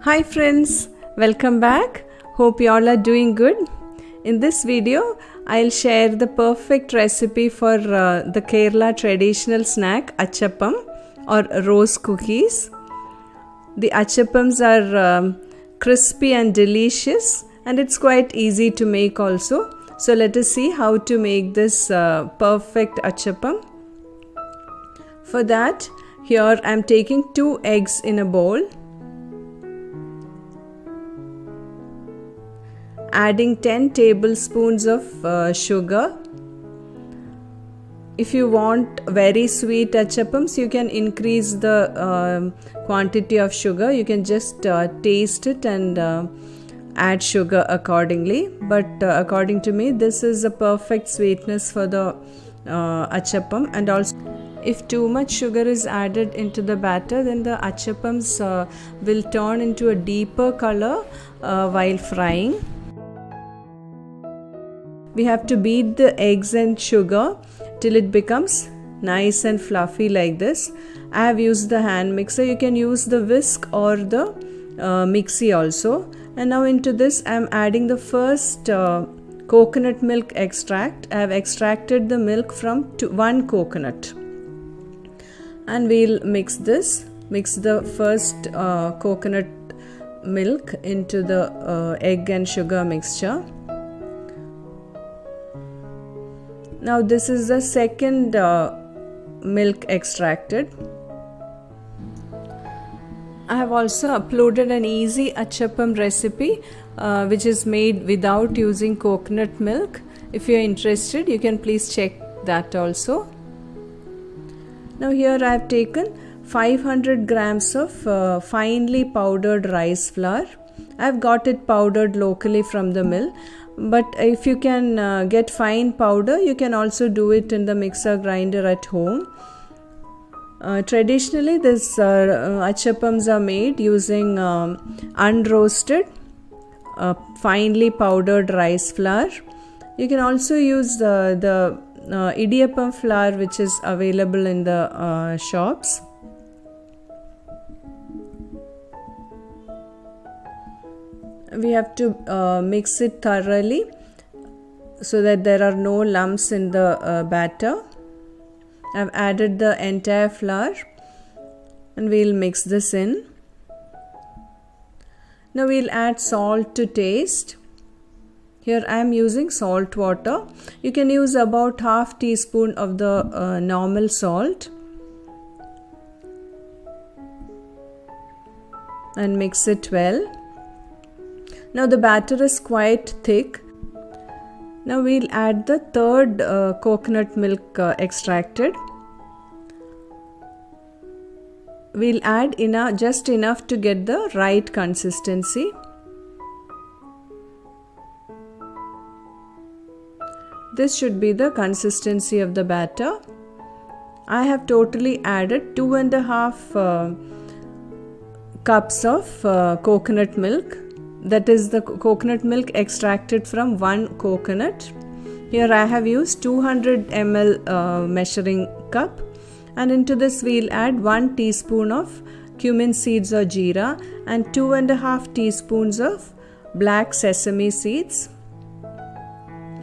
Hi friends, welcome back. Hope you all are doing good. In this video, I'll share the perfect recipe for the Kerala traditional snack achappam or rose cookies. The achappams are crispy and delicious, and it's quite easy to make also. So let us see how to make this perfect achappam. For that, here I'm taking 2 eggs in a bowl, adding 10 tablespoons of sugar. If you want very sweet achappams, you can increase the quantity of sugar. You can just taste it and add sugar accordingly. But according to me, this is a perfect sweetness for the achappam. And also, if too much sugar is added into the batter, then the achappams will turn into a deeper color while frying. We have to beat the eggs and sugar till it becomes nice and fluffy like this. I have used the hand mixer. You can use the whisk or the mixie also. And now into this I am adding the first coconut milk extract. I have extracted the milk from 1 coconut. And we'll mix this. Mix the first coconut milk into the egg and sugar mixture. Now this is the second milk extracted. I have also uploaded an easy achappam recipe which is made without using coconut milk. If you are interested, you can please check that also. Now here I have taken 500 grams of finely powdered rice flour. I have got it powdered locally from the mill. But if you can get fine powder, you can also do it in the mixer grinder at home. Traditionally, these achappams are made using unroasted, finely powdered rice flour. You can also use the idiyappam flour which is available in the shops. We have to mix it thoroughly so that there are no lumps in the batter. I've added the entire flour and we'll mix this in. Now we'll add salt to taste. Here I am using salt water. You can use about half teaspoon of the normal salt and mix it well. Now the batter is quite thick. Now we'll add the third coconut milk extracted. We'll add just enough to get the right consistency. This should be the consistency of the batter. I have totally added 2.5 cups of coconut milk. That is the coconut milk extracted from 1 coconut. Here I have used 200 ml measuring cup, and into this we'll add 1 teaspoon of cumin seeds or jeera and 2.5 teaspoons of black sesame seeds.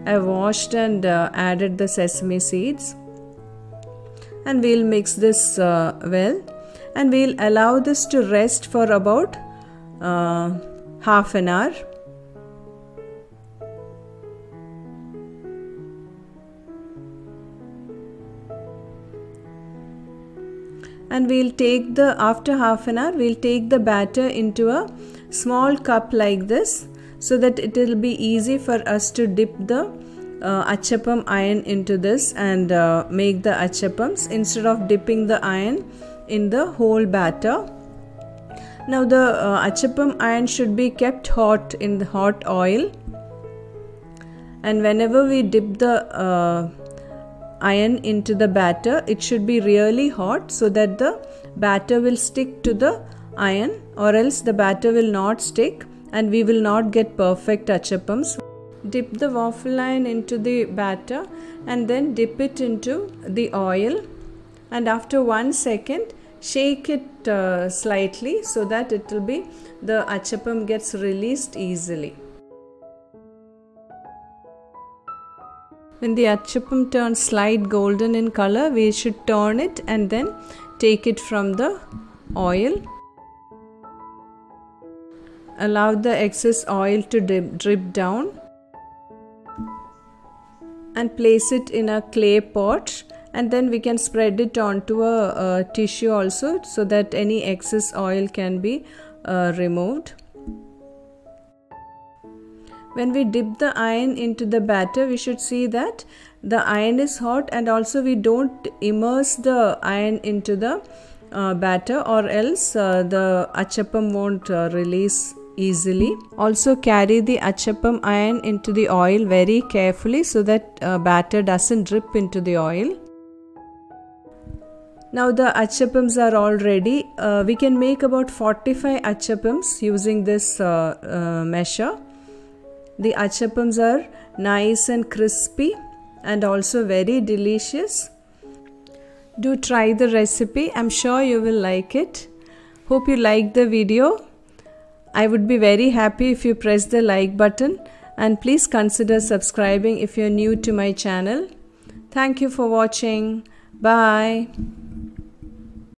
I washed and added the sesame seeds, and we'll mix this well, and we'll allow this to rest for about half an hour. And we'll take the, after half an hour, we'll take the batter into a small cup like this so that it will be easy for us to dip the achappam iron into this and make the achappams instead of dipping the iron in the whole batter. Now the achappam iron should be kept hot in the hot oil, and whenever we dip the iron into the batter, it should be really hot so that the batter will stick to the iron, or else the batter will not stick and we will not get perfect achappams. Dip the waffle iron into the batter and then dip it into the oil, and after 1 second Shake it slightly so that it will be the achappam gets released easily. When the achappam turns slight golden in color, we should turn it and then take it from the oil. Allow the excess oil to drip down and place it in a clay pot, and then we can spread it onto a tissue also so that any excess oil can be removed. When we dip the iron into the batter, we should see that the iron is hot, and also we don't immerse the iron into the batter, or else the achappam won't release easily. Also carry the achappam iron into the oil very carefully so that batter doesn't drip into the oil. Now the achappams are all ready. We can make about 45 achappams using this measure. The achappams are nice and crispy and also very delicious. Do try the recipe. I'm sure you will like it. Hope you liked the video. I would be very happy if you press the like button, and please consider subscribing if you're new to my channel. Thank you for watching. Bye.